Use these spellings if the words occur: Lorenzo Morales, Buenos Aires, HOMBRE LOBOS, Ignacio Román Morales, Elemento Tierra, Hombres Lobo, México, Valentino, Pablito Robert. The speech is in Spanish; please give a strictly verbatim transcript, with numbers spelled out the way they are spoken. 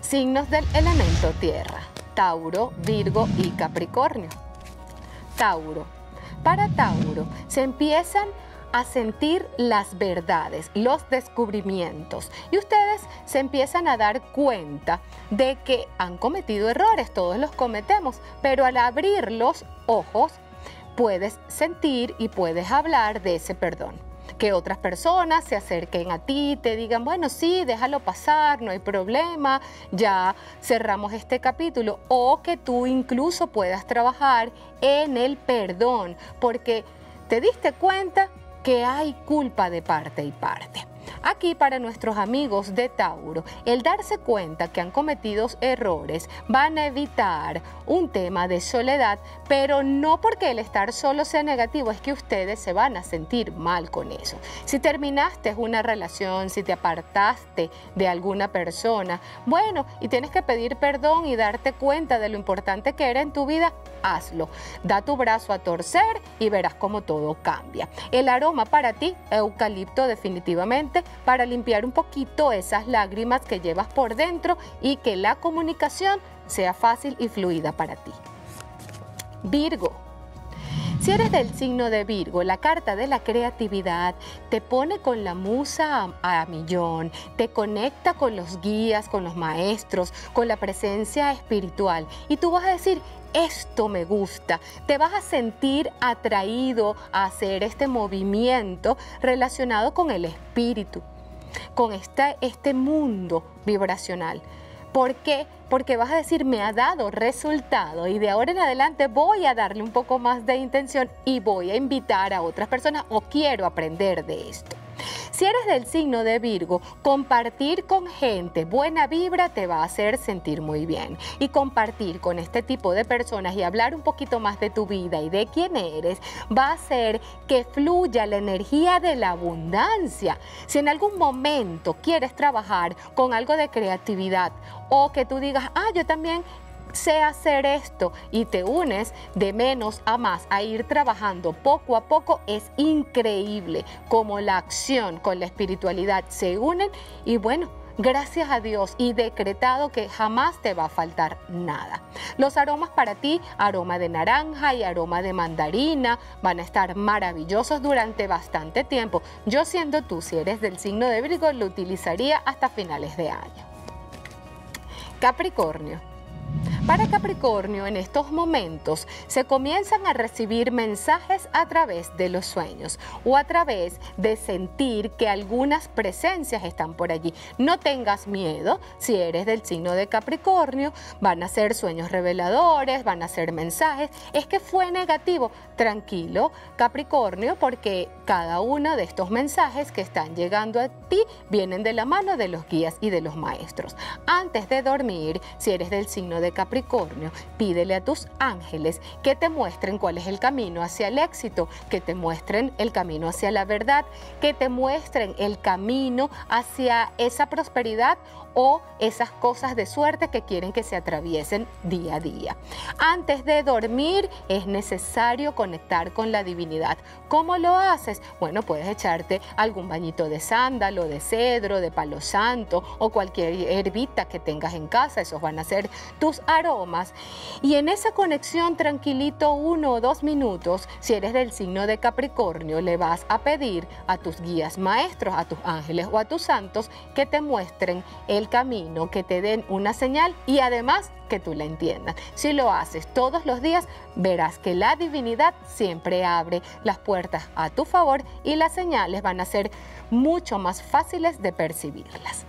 Signos del elemento tierra: Tauro, Virgo y Capricornio. Tauro. Para Tauro se empiezan a sentir las verdades, los descubrimientos, y ustedes se empiezan a dar cuenta de que han cometido errores. Todos los cometemos, pero al abrir los ojos puedes sentir y puedes hablar de ese perdón. Que otras personas se acerquen a ti y te digan, bueno, sí, déjalo pasar, no hay problema, ya cerramos este capítulo. O que tú incluso puedas trabajar en el perdón, porque te diste cuenta que hay culpa de parte y parte. Aquí, para nuestros amigos de Tauro, el darse cuenta que han cometido errores van a evitar un tema de soledad, pero no porque el estar solo sea negativo, es que ustedes se van a sentir mal con eso. Si terminaste una relación, si te apartaste de alguna persona, bueno, y tienes que pedir perdón y darte cuenta de lo importante que era en tu vida, hazlo. Da tu brazo a torcer y verás cómo todo cambia. El aroma para ti, eucalipto, definitivamente, para limpiar un poquito esas lágrimas que llevas por dentro y que la comunicación sea fácil y fluida para ti. Virgo. Si eres del signo de Virgo, la carta de la creatividad te pone con la musa a, a millón, te conecta con los guías, con los maestros, con la presencia espiritual, y tú vas a decir, esto me gusta. Te vas a sentir atraído a hacer este movimiento relacionado con el espíritu, con esta, este mundo vibracional. ¿Por qué? Porque vas a decir, me ha dado resultado y de ahora en adelante voy a darle un poco más de intención y voy a invitar a otras personas, o quiero aprender de esto. Si eres del signo de Virgo, compartir con gente buena vibra te va a hacer sentir muy bien. Y compartir con este tipo de personas y hablar un poquito más de tu vida y de quién eres va a hacer que fluya la energía de la abundancia. Si en algún momento quieres trabajar con algo de creatividad, o que tú digas, ah, yo también sé hacer esto, y te unes de menos a más a ir trabajando poco a poco, es increíble como la acción con la espiritualidad se unen, y bueno, gracias a Dios y decretado que jamás te va a faltar nada. Los aromas para ti, aroma de naranja y aroma de mandarina, van a estar maravillosos durante bastante tiempo. Yo, siendo tú, si eres del signo de Virgo, lo utilizaría hasta finales de año. Capricornio. Para Capricornio, en estos momentos se comienzan a recibir mensajes a través de los sueños o a través de sentir que algunas presencias están por allí. No tengas miedo, si eres del signo de Capricornio, van a ser sueños reveladores, van a ser mensajes. Es que fue negativo. Tranquilo, Capricornio, porque cada uno de estos mensajes que están llegando a ti vienen de la mano de los guías y de los maestros. Antes de dormir, si eres del signo de Capricornio, Capricornio, pídele a tus ángeles que te muestren cuál es el camino hacia el éxito, que te muestren el camino hacia la verdad, que te muestren el camino hacia esa prosperidad o esas cosas de suerte que quieren que se atraviesen día a día. Antes de dormir es necesario conectar con la divinidad. ¿Cómo lo haces? Bueno, puedes echarte algún bañito de sándalo, de cedro, de palo santo o cualquier herbita que tengas en casa. Esos van a ser tus aromas. aromas y en esa conexión, tranquilito, uno o dos minutos, si eres del signo de Capricornio, le vas a pedir a tus guías maestros, a tus ángeles o a tus santos que te muestren el camino, que te den una señal y además que tú la entiendas. Si lo haces todos los días, verás que la divinidad siempre abre las puertas a tu favor y las señales van a ser mucho más fáciles de percibirlas.